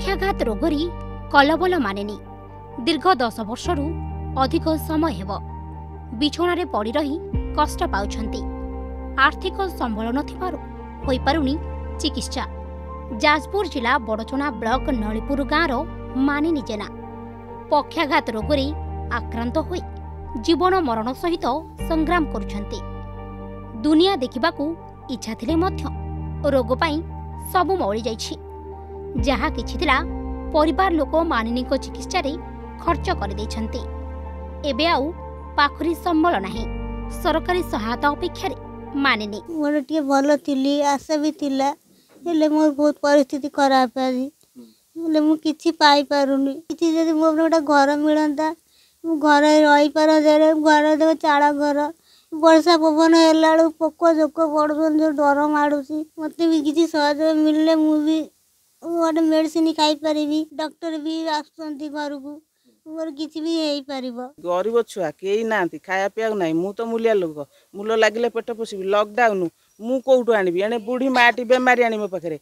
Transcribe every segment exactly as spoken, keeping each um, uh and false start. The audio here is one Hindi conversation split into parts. पक्षाघात रोगरी कलबल मानेनी दीर्घ दस वर्षरू अधिक समय हेब बिछणारे पड़ी रही कष्ट पाउछंती। आर्थिक संबल नथिबारु होई पारुनी चिकित्सा। जाजपुर जिला बड़चणा ब्लॉक नलीपुर गाँव मानिनी जेना पक्षाघात रोगरे आक्रांत होई जीवन मरण सहित संग्राम करुछंती। दुनिया देखिबाकू इच्छा थिले मध्य रोग पई सबु मौली जाईछि। जहा किछि थिला परिवार लोक मानिनी को चिकित्सा रे खर्च करि दैछंती। एबे आउ पाखरी संबल नाही। सरकारी सहायता अपेक्षा मानिनी मोर टिए भलो थिली, आशा भी थिला, हेले मोर बहुत परिस्थिति खराब आजी। हेले मु किछि पाई पारुनी। किछि जदि मोर गोटा घर मिलंदा, मु घर रही पार जरे घर देखो चाड़ा घर वर्षा पवन हेला बेलू पोक जोक पड़ुन जो डर माड़ुसी। मत भी किसी सहयोग मिलने मुझे गोटे मेडिसीन खाई पारि, डॉक्टर भी आसुंच घर को मोर किसी भी हो पार। गरीब छुआ कई ना खाया पीया ना, मु तो मूलिया लोक मूल लगे पेट पोषी। लकडाउन मु कौटू आने एने बुढ़ी माटी बेमारी आनी मो पाखे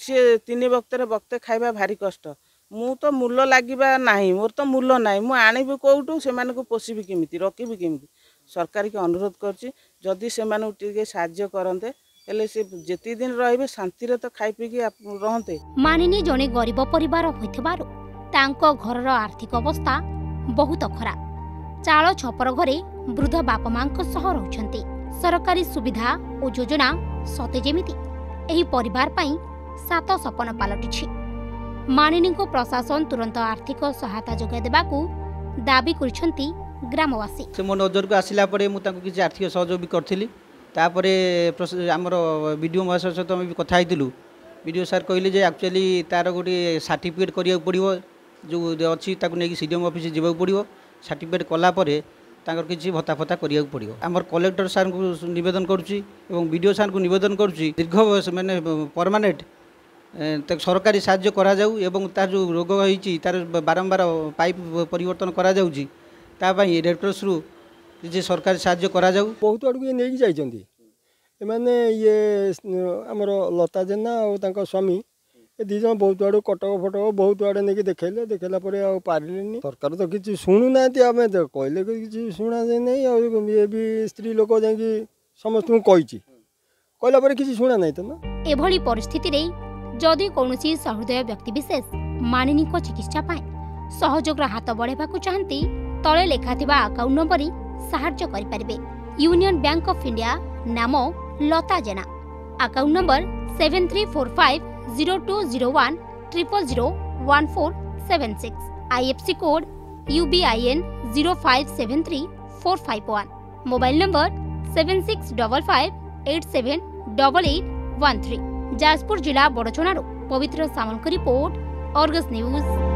सी तीन बक्तरे बक्ते खाइबा भारी कष्ट। मु तो मूल लगे ना, मोर तो मूल ना, मु आणबी कौटू से पोषी केमी रखी केमी। सरकार के अनुरोध करदी से साज्य करते जी दिन रे शांति तो खाई पी रहते। मानिनी जने गरीब परिवार होइथिबारु घरर आर्थिक अवस्था बहुत खराब। चाल छपर घरे वृद्ध बाप मां सह रहउछंती। सरकारी सुविधा और योजना सते जेमिति एही परिवार पई सात सपन पालटिछि। मानिनी को प्रशासन तुरंत आर्थिक सहायता जोगाइ देबाकू दाबी करछंती ग्रामवासी। से मो नजर को आसला मुझे आर्थिक सहयोग भी करी। तापर आमर विडियो महोदय सहित आम कथु। विडियो सार कहले एक्चुअली तार गोटे सर्टिफिकेट करा पड़ो जो अच्छी नहीं सी डी एम अफिस् जावाक पड़ो। सर्टिफिकेट कलापर तांकर किसी भत्ता फत्ता करा पड़ो। आमर कलेक्टर सार को निवेदन करीडियो सार को निवेदन करीर्घ मैंने परमानेंट सरकारी साहाय्य करा जाऊ। तार जो रोग होती तार बारंबार पाइप परिवर्तन करा जाउची। तापाई रेड क्रॉस रु जे सरकार साहाय्य करा जाऊ। बहुत आड़ को नहीं जाइंट मैंने ये आमर लता जेना और तांका स्वामी ए दीज बहुत आड़ कटक फटक बहुत आड़े नहीं देखले देखला पर आ पारिलेनी। सरकार तो किसी शुणुना आम कहले कि शुणा नहीं और ये भी स्त्री लोक जा समस्त कही कहला पर किसी शुणा नहीं। तो एभली परिस्थिति रे जदि कौनसी सहृदय व्यक्ति विशेष मानिनी को चिकित्सा पाए सहयोग हाथ बढ़ावा चाहती तले लेखाथिबा अकाउंट नंबर साहाय्य करि परिबे। यूनियन बैंक ऑफ इंडिया नाम Lata Jena account number seven three four five zero two zero one triple zero one four seven six IFC code U B I N zero five seven three four five one mobile number seven six five five eight seven eight eight one three. Jajpur जिला बड़चणारो पवित्र सामल की रिपोर्ट, ऑर्गस न्यूज।